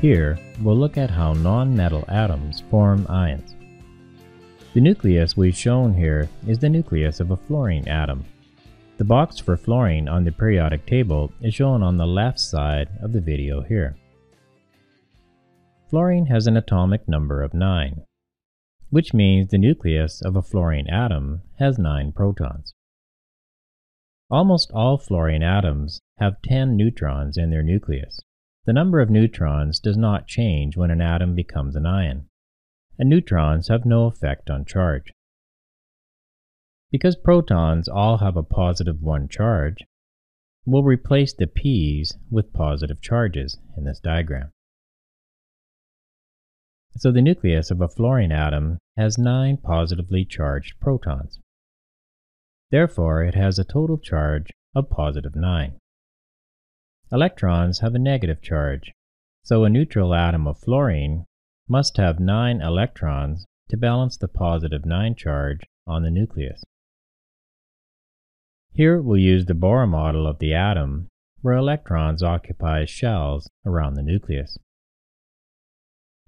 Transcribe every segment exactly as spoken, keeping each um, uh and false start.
Here, we'll look at how non-metal atoms form ions. The nucleus we've shown here is the nucleus of a fluorine atom. The box for fluorine on the periodic table is shown on the left side of the video here. Fluorine has an atomic number of nine, which means the nucleus of a fluorine atom has nine protons. Almost all fluorine atoms have ten neutrons in their nucleus. The number of neutrons does not change when an atom becomes an ion, and neutrons have no effect on charge. Because protons all have a positive one charge, we'll replace the p's with positive charges in this diagram. So the nucleus of a fluorine atom has nine positively charged protons. Therefore, it has a total charge of positive nine. Electrons have a negative charge, so a neutral atom of fluorine must have nine electrons to balance the positive nine charge on the nucleus. Here we'll use the Bohr model of the atom, where electrons occupy shells around the nucleus.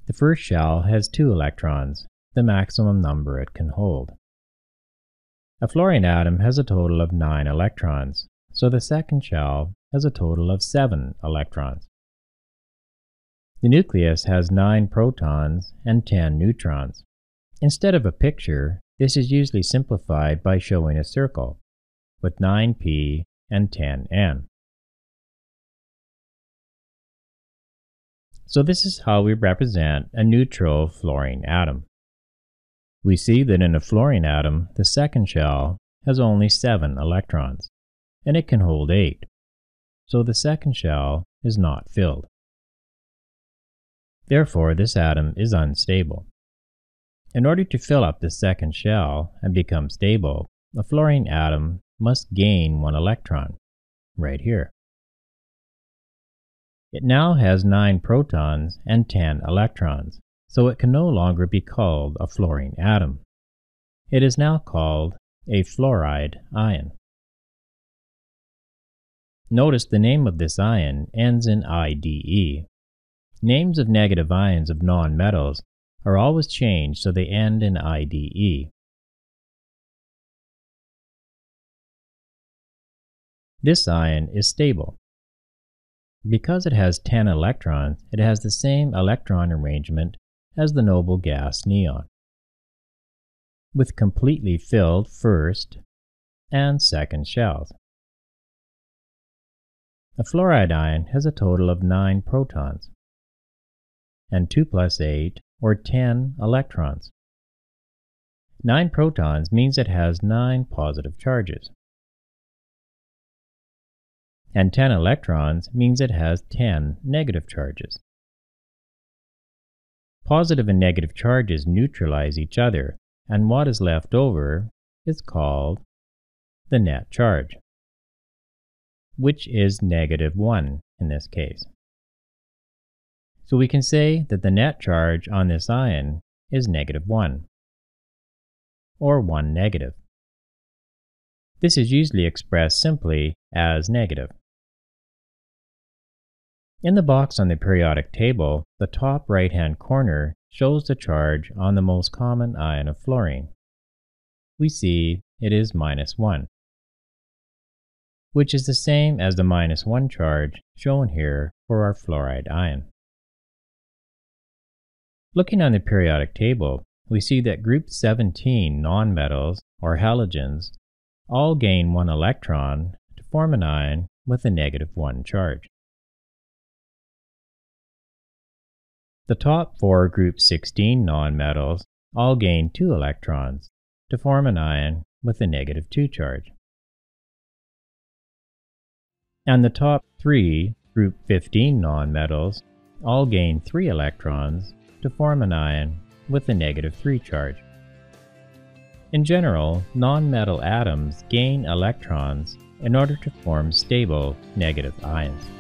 The first shell has two electrons, the maximum number it can hold. A fluorine atom has a total of nine electrons, so the second shell has a total of seven electrons. The nucleus has nine protons and ten neutrons. Instead of a picture, this is usually simplified by showing a circle with nine p and ten n. So this is how we represent a neutral fluorine atom. We see that in a fluorine atom, the second shell has only seven electrons, and it can hold eight. So the second shell is not filled. Therefore, this atom is unstable. In order to fill up the second shell and become stable, a fluorine atom must gain one electron, right here. It now has nine protons and ten electrons, so it can no longer be called a fluorine atom. It is now called a fluoride ion. Notice the name of this ion ends in I D E. Names of negative ions of nonmetals are always changed so they end in I D E. This ion is stable. Because it has ten electrons, it has the same electron arrangement as the noble gas neon, with completely filled first and second shells. A fluoride ion has a total of nine protons and two plus eight, or ten electrons. nine protons means it has nine positive charges, and ten electrons means it has ten negative charges. Positive and negative charges neutralize each other, and what is left over is called the net charge, which is negative one in this case. So we can say that the net charge on this ion is negative one, or one negative. This is usually expressed simply as negative. In the box on the periodic table, the top right-hand corner shows the charge on the most common ion of fluorine. We see it is minus one, which is the same as the minus one charge shown here for our fluoride ion. Looking on the periodic table, we see that group seventeen nonmetals, or halogens, all gain one electron to form an ion with a negative one charge. The top four group sixteen nonmetals all gain two electrons to form an ion with a negative two charge. And the top three group fifteen nonmetals all gain three electrons to form an ion with a negative three charge. In general, nonmetal atoms gain electrons in order to form stable negative ions.